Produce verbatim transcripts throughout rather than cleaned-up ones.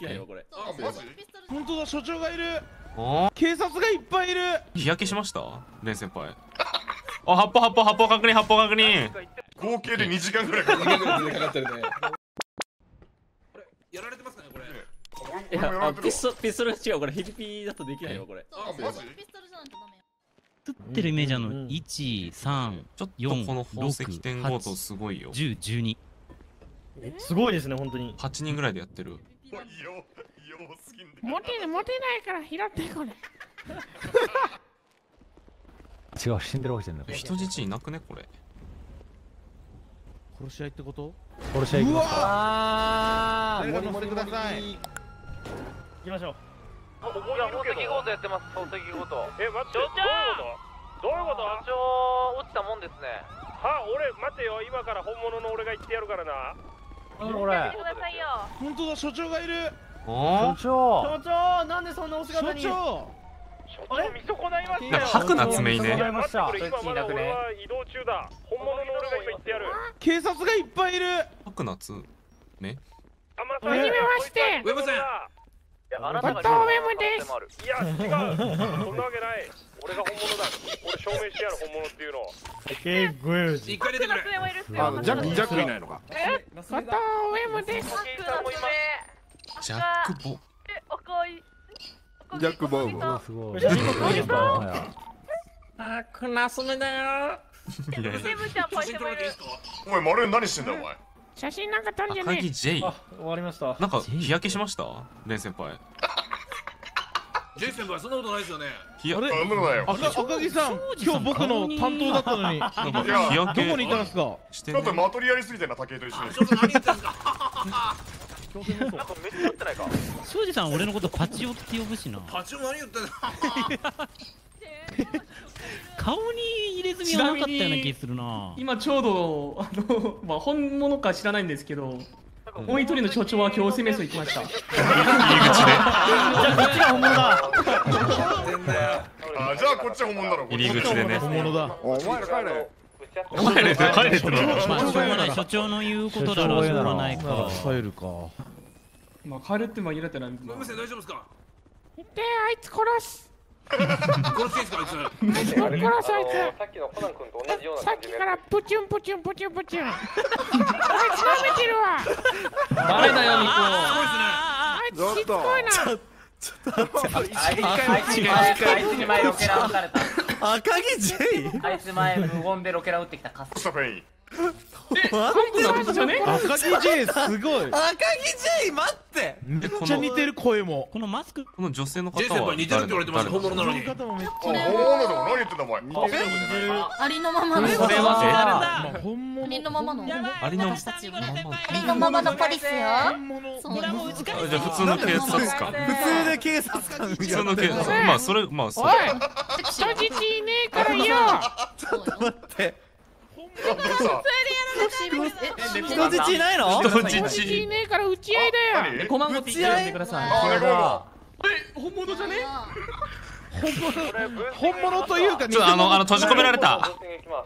いやよこれ。あ、マジ？本当だ、所長がいる。ああ、警察がいっぱいいる。日焼けしました？レン先輩。あ、発砲発砲発砲確認発砲確認。合計でにじかんぐらいかかってるね。これやられてますかねこれ。いや、ピストル、ピストル違う、これヘリピだとできないよこれ。あ、マジ？ピストルじゃないとダメよ。撮ってるイメージあの一三四六八すごいよ。十十二。すごいですね本当に。八人ぐらいでやってる。モテモテないから拾ってこれ。違う、死んでるわけじゃない。人質いなくねこれ。殺し合いってこと？殺し合い。うわー。盛りください。行きましょう。宝石強盗やってます。宝石強盗。え、待って。どういうこと？所長落ちたもんですね。は、俺待てよ。今から本物の俺が言ってやるからな。これ。本当だ、所長がいる。所長。所長、なんでそんなお姿に。所長。所長見損ないましたよ。吐くな爪いね。今まだ俺は移動中だ。本物の俺が今言ってやる。警察がいっぱいいる。吐くなつね。あ、まじめまして。ウェブさん。あなたが。ウェブです。いや違う。そんなわけない。俺が本物だ。俺証明してやる本物っていうのを。ええ、ごえ。一回出てくる。あ、ジャックジャックいないのか。え、またウェブです。ジャックボ。え、赤い。ジャックボウ。すごい。あ、クナスメだよ。お前丸何してんだお前。写真なんか撮るじゃねえ。赤木 J。終わりました。なんか日焼けしました？レン先輩。ジェイ先輩、そんなことないですよね。あれ、赤木さん、今日僕の担当だったのに、どこにいたんですか？ちょっとマトリアリスみたいな竹井と一緒に。ちょっと何言ってんすか？めっちゃ言ってないか。庄司さん、俺のことパチオって呼ぶしな。パチオ何言ってんの？顔に入れ墨はなかったような気するな。今ちょうど、あの、まあ本物か知らないんですけど。もう一人の所長は強制メス行きました。入り口で。じゃあこっちが本物だ。あ、じゃあこっち本物だろ。入り口でね。本物だ。お前ら帰れ。お前ら帰れってな。所長の言うことだろう。しょうがないか。帰るか。まあ帰るってまあ言われてない。無線大丈夫ですか。で、あいつ殺す。殺すですかあいつ。殺すあいつ。さっきのコナン君と同じような。さっきからプチュンプチュンプチュンプチュン。あいつ舐めてるわ。誰だよミコ。あいつしつこいな。ちょっと待って。あいつに前ロケラ撃たれた。赤木 J。あいつ前無言でロケラ撃ってきたカス。赤木 J すごい。赤木 J 待って。めっちゃ似てる声も。このマスク。この女性の方は。J 先輩似てるって言われてました。本物なのに。本物なのに何言ってんだお前。ありのままの。これは誰だ。本物。ありのままの。ありのままのポリスよ。じゃ普通の警察官。普通で警察官。普通の警察官。まあそれまあそう。人質いねえからよ。ちょっと待って。人質いないの？人質いねえから打ち合いだよ。打ち合い。これが本物じゃね？本物というかちょっとあのあの閉じ込められた。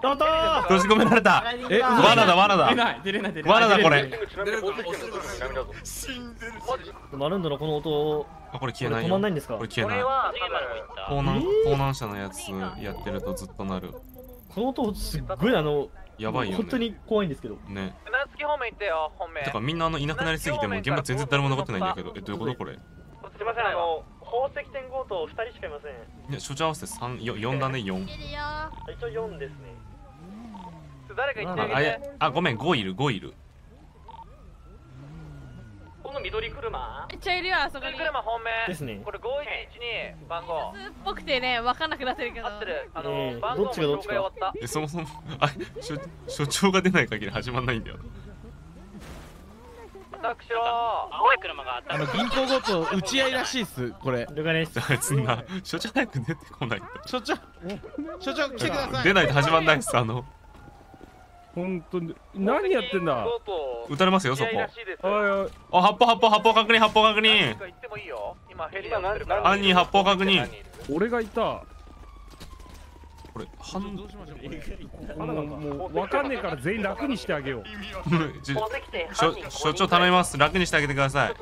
閉じ込められた。え、罠だ罠だ。罠だこれ。マルンドのこの音。あ、これ消えないよ。止まんないんですか？これ消えない。盗難盗難者のやつやってるとずっとなる。この音すっごいあのやばいよね。本当に怖いんですけどね。船着方面行ってよ本命。だからみんなあのいなくなりすぎても現場全然誰も残ってないんだけど、え、どういうことこれ。すみません、あの宝石店強盗ふたりしかいません。いや、所長合わせて三四四だね四。一応四ですね。誰か行ってあげて。あ、ごめん五いる五いる。この緑車？めっちゃいるよあそこに。車本命ですね。これ五一二番号。普通っぽくてね、わかんなくなってるけど。あの番号の紹介終わった。え、そもそもあ、所長が出ない限り始まんないんだよ。私は青い車があの銀行強盗打ち合いらしいっすこれ。了解です。あいつな、所長早く出てこない。所長、所長来てください。出ないと始まんないっすあの。本当に何やってんだ。撃たれますよそこ。あ、発砲発砲発砲確認発砲確認。犯人発砲確認。俺がいた。これ反応しましょう。もう分かんねえから全員楽にしてあげよう。所長頼みます。楽にしてあげてください。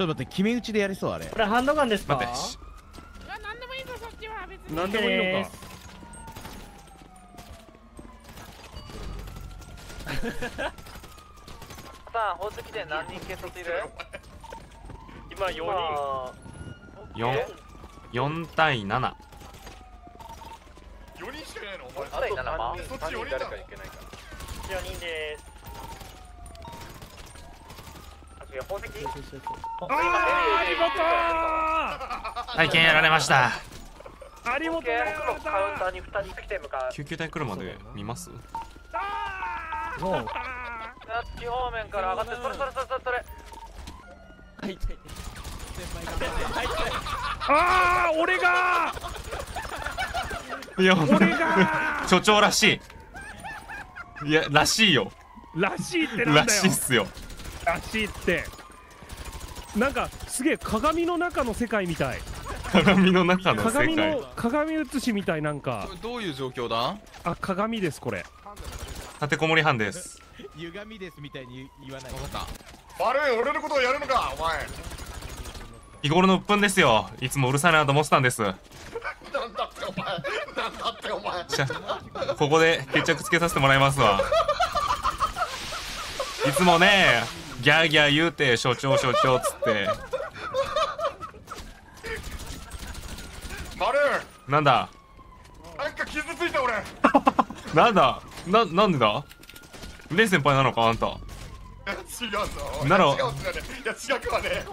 ちょっと待って、決め打ちでやりそう。あれこれハンドガンですか？何でもいいぞ、そっちは。別に何でもいいのか。さあ宝石で何人警察いる？今よにん。よんたいなな。よにんしかいないの？お前あとなな人。そっちよにんだろ。よにんでーす。宝石。ああ、体験やられました。ありもと。救急隊来るまで見ます？ああ。もう。地方面から上がって、それそれそれそれ。はい。ああ、俺が。いや、俺が。所長らしい。いや、らしいよ。らしいってなんだよ。らしいっすよ。らしいってなんかすげえ鏡の中の世界みたい。鏡の中の世界。鏡の鏡写しみたい。なんかどういう状況だ？あ、鏡です。これ立てこもり犯です。歪みですみたいに言わない。分かった。悪い俺のことをやるのかお前。日頃の鬱憤ですよ。いつもうるさいなと思ってたんです。なんだってお前、なんだってお前。じゃあここで決着つけさせてもらいますわ。いつもねギャーギャー言うて所長所長っつって丸なんだなんか傷ついた俺。なんだな、なんでだ。レイ先輩なのかあんた。いや違うぞ。なのいや違うわね。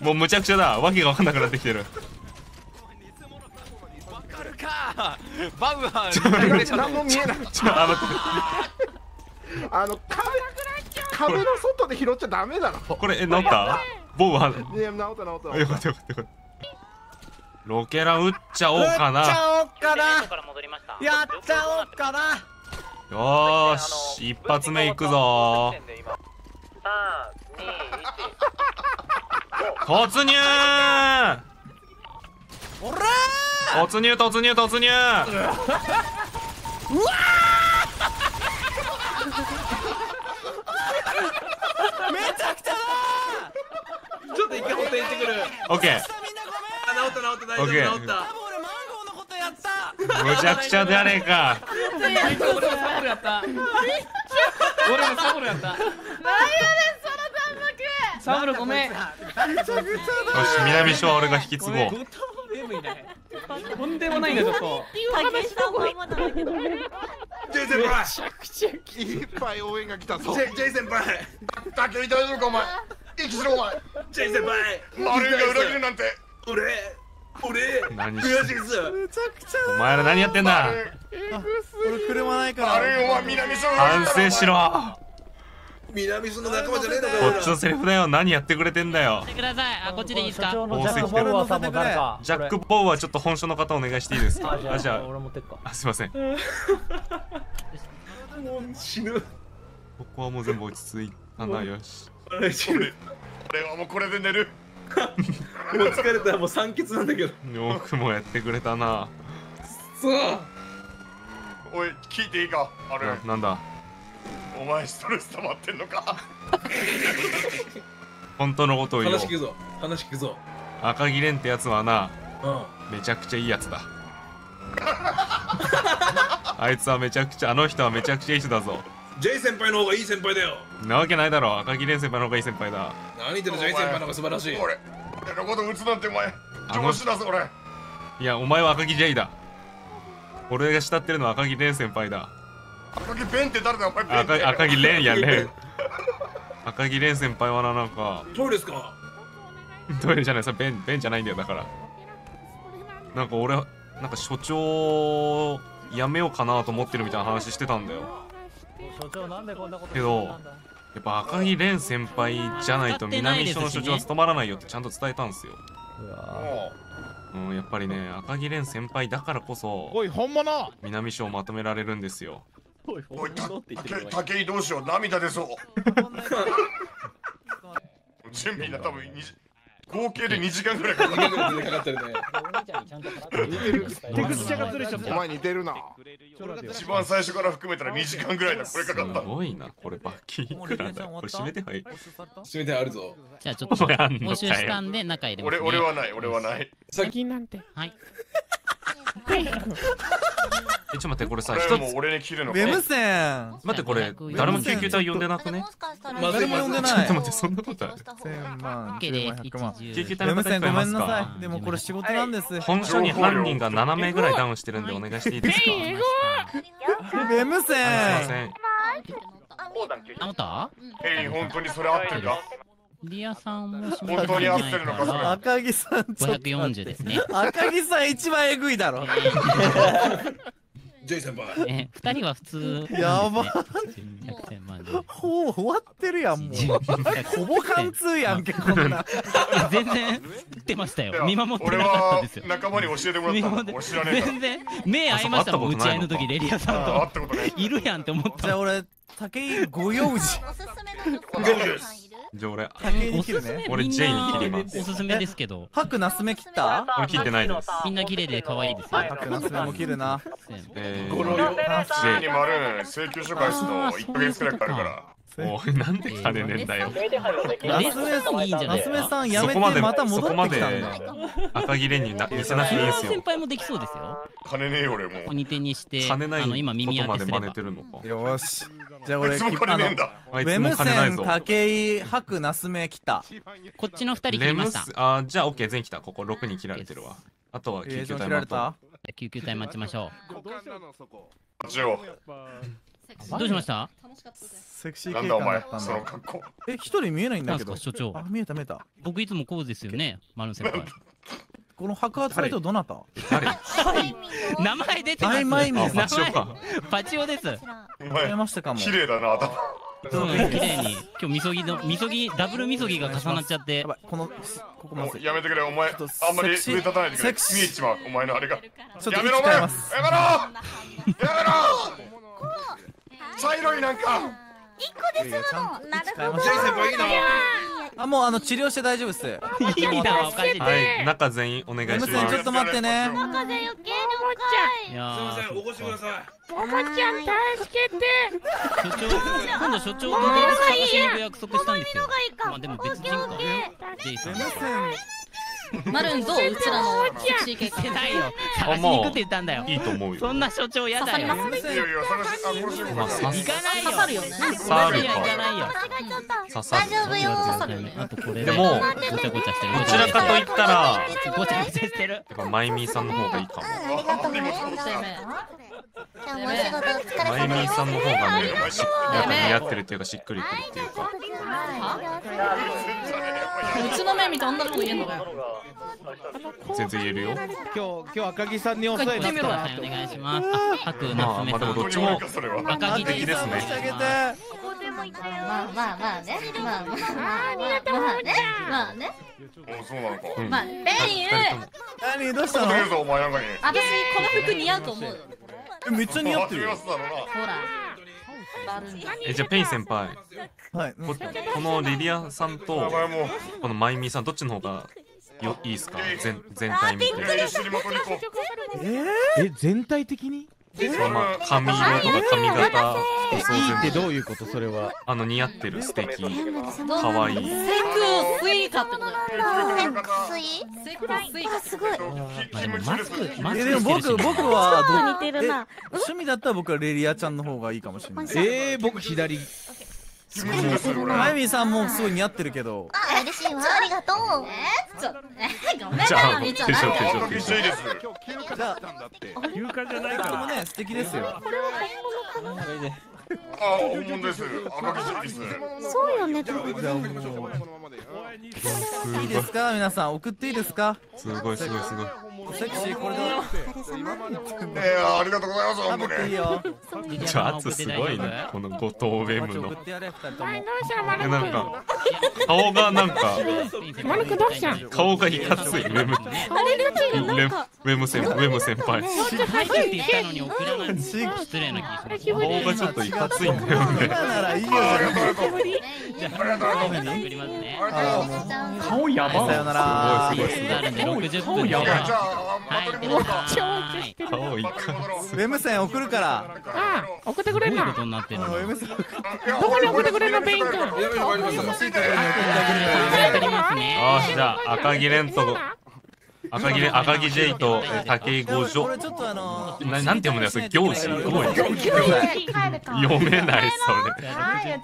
もうむちゃくちゃだ。わけが分かんなくなってきてる。わかるかバウアー。何も見えない。あの壁、壁の外で拾っちゃダメだろ。これえ治った？ボウは。いや治った治った。よかったよかった。ロケラ撃っちゃおうかな。撃っちゃおうかな。やっちゃおうかな。よーし一発目いくぞ。突入。おら。突入突入突入。うわー。めちゃくちゃだ。ちょっと一回補填してくる。オッケー。治った治った大丈夫治った。多分俺マンゴーのことやった。むちゃくちゃ誰か。俺もサボルやった。俺もサボルやった。なんやねんその三幕。サボルごめん。めちゃくちゃだ。よし南署は俺が引き継ごう。とんでもないねちょっと。ジェイ先輩めちゃくちゃいっぱい応援が来たぞ。ジェイ先輩だけ見たらどうかお前息しろお前。ジェイ先輩丸が裏切るなんて俺俺何悔しいっす。めちゃくちゃお前ら何やってんだ。俺車ないから丸お前南署反省しろ。南署の仲間じゃねえのかよ。こっちのセリフだよ。何やってくれてんだよ。してください。あこっちでいいですか。宝石ボウアーさんも誰か。ジャックボウはちょっと本所の方お願いしていいですか。あじゃあ俺持ってっか。あすいません。もう死ぬ。ここはもう全部落ち着いたな。よし。俺はもうこれで寝る。もう疲れたもう酸欠なんだけど。よくもやってくれたな。そう。おい聞いていいかあれ。なんだ。お前ストレス溜まってんのか。本当のことを言おう。話聞くぞ話聞くぞ。赤木蓮ってやつはな、うん、めちゃくちゃいいやつだ。あいつはめちゃくちゃあの人はめちゃくちゃいい人だぞ。 J 先輩の方がいい先輩だよ。なわけないだろ。赤木蓮先輩の方がいい先輩だ。何言ってる J 先輩の方が素晴らしい。俺俺のこと打つなんてお前上司だぞ俺。いやお前は赤木 J だ。俺が慕ってるのは赤木蓮先輩だ。赤木ベンって誰だお前。赤木レンやレン。赤木レン先輩はななんかトイレですか。トイレじゃないさベンベンじゃないんだよ。だからなんか俺なんか所長やめようかなと思ってるみたいな話してたんだよ。所長なんでこんなことけどやっぱ赤木レン先輩じゃないと南署の所長は務まらないよってちゃんと伝えたんですよ。うんやっぱりね赤木レン先輩だからこそおい本物南署をまとめられるんですよ。おい、武井どうしよう、涙出そう。準備な、多分合計でにじかんぐらいかかってるね。テクスチャがずれちゃった。お前似てるな。一番最初から含めたらにじかんぐらいだ。これかかった。すごいな。これ罰金いくらだ。これ締めてはい。締めてあるぞ。じゃあちょっと募集したんで中入れます。俺俺はない。俺はない。先なんて。はい。え、ちょっと待って、これさ、一つ俺に切るのか。ウェムセン。待って、これ誰も救急隊呼んでなくね。誰も呼んでない。ちょっと待って、そんなことある。せんまん、ひゃくまん。救急隊の方いっぱいいますか。ウェムセンごめんなさい。でもこれ仕事なんです。本社に犯人がななめいぐらいダウンしてるんでお願いしていいですか。ウェムセン。すいません。あなた？え、本当にそれ合ってるか？リアさんも本当に合ってるのかそれ。赤木さんごひゃくよんじゅうですね。赤木さん一番エグいだろ。ジェイ先輩。え、二人は普通。やば。ほう終わってるやんもう。ほぼ貫通やんけこんな。全然打ってましたよ。見守ってなかったんですよ。仲間に教えてもらった。全然目合いましたもん打ち合いの時でリアさんと。いるやんって思った。じゃあ俺武井ご用事。ご用事です。じゃあ俺、おすすめ俺 J に切ります。おすすめですけど。ハクナスメ切った？俺切ってないです。みんな綺麗で可愛いですよ。ハクナスメも切るな。ええ。J に丸請求書返すのいっかげつくらいかかるから。おいなんで金ねんだよ。ナスメさんいいんじゃない？ナスメさんやめてまた戻ってきたんだ。赤切れに見せなくていいですよ。先輩もできそうですよ。金ねえ俺も。こに手にして。金ない。あの今耳当てすれば。よし。じゃあ俺金ねえんだ。ウェムセン、武井、ハク、ナスメ来た。こっちの二人切りました。あ、じゃあオッケー全員来た。こころくに切られてるわ。あとは救急隊待とう。救急隊待ちましょう。どうしました？セクシー系だったんだ。え、一人見えないんだけど。所長。見えた見えた。僕いつもこうですよね、丸先輩。この白髪の人どなた？誰？名前出てます。マイミー。名前。パチオです。見えましたかも。綺麗だな。そうね、綺麗に今日みそぎのみそぎダブルみそぎが重なっちゃって。このここまで。やめてくれお前。あんまり上立たないでくれ。見えちまうお前のあれが。やめろお前。やめろ。やめろ。茶色いなんかいっこで済むの。なるほど。あ、もうあの治療して大丈夫です。いいだわ、おかしい。はい、中全員お願いします。ちょっと待ってね。中で余計に重たい。すみません、お越しください。おもちゃん助けて。所長、今度所長と私に約束したんですよ。まあでも別人か。すみません。マルンどう？うちらのセクシー系ってないよ。探しに行くって言ったんだよ。いいと思うよ。そんな所長やだよ。行かないよ。刺さるよね。刺さるか。大丈夫よ。刺さるね。あとこれでもごちゃごちゃしてる。どちらかと言ったらごちゃごちゃしてる。だからマイミーさんの方がいいかも。ありがとうね。マイミーさんの方がね、似合ってるっていうかしっくりくるっていうか。うちの目見て女の子言えんのかよ。全然言えるよ。今日今日赤木さんにお伝えしてみろ。お願いします。白夏目さん。どっちも赤木的ですね。まあまあまあね。まあまあね。まあね。お、そうなのか。まあベリー。ベリーどうしたの？私この服似合うと思う。めっちゃ似合ってる。ほら。え、じゃあペイ先輩、このリリアさんとこのマイミーさんどっちの方がよいいですか？全全体見て。え、全体的に？まあ髪色とか髪型、服装全部。ってどういうこと？それはあの似合ってる素敵、可愛い。セクスイカってこと。セクスイカすごい。マスクマスク。でも僕僕は趣味だったら僕はレリアちゃんの方がいいかもしれない。ええ、僕左。マイミーさんもすごい似合ってるけど。あ、嬉しいわ。ありがとう。え、ちょっとね。ごめんなさい。じゃあ、嬉しいです。じゃあ、休暇じゃないからね。素敵ですよ。これは本物かな。あ、本物です。赤木です。そうよね。いいですか皆さん、送っていいですか。すごいすごいすごい。セクシーこれで。ええ、ありがとうございます。本当に。いいよ。じゃあ圧すごいね。この後藤ウェムの。え、なんか顔がなんか顔がいかついウェムウェム先輩ウェム先輩顔がちょっといかついんだよね。顔やばい。さよなら。顔やばい。顔いかん。ウェムセン送るから。ああ、送ってくれんな。どこに送ってくれんのペイン君。ああ、じゃあ赤木レント。赤木、赤木 J と竹井五条。なんて読むんだよ、それ、行事。読めない、そ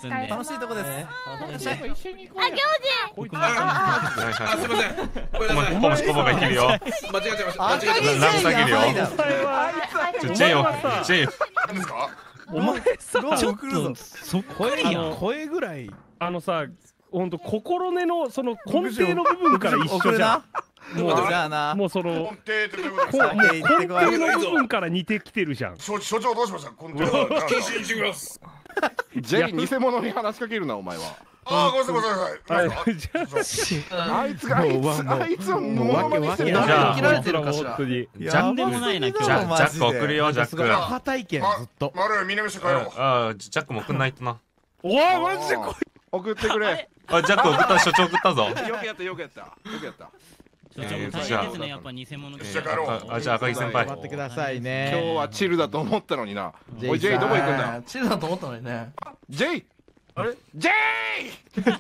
れ。楽しいとこですね。あ、行事。あ、すみません。コモシコモがいけるよ。間違えちゃいました。間違えちゃいました。ラム下げるよ。J を、J を。何ですか？お前さ、ちょっと、そこにやん。声ぐらい。あのさ、本当心根の、その根底の部分から一緒じゃん。もうじゃあな、もうその根底の部分から似てきてるじゃん。所長どうしました？根底は謹慎してください。ジェイ偽物に話しかけるなお前は。ああごめんなさい。あいつがあいつあいつをもうわけわけない切られてるかしら。なんでもないな今日。ジャック送るよジャック。歯体験ずっと。丸南市帰ろう。ああジャックも送んないとな。おおマジでこい。送ってくれ。あジャック送った所長送ったぞ。よくやったよくやったよくやった。じゃあ、じゃあ赤木先輩待ってくださいね。今日はチルだと思ったのにな。おい、ジェイどこ行くんだ。チルだと思ったのにね。ジェイ、あれ、ジェイ。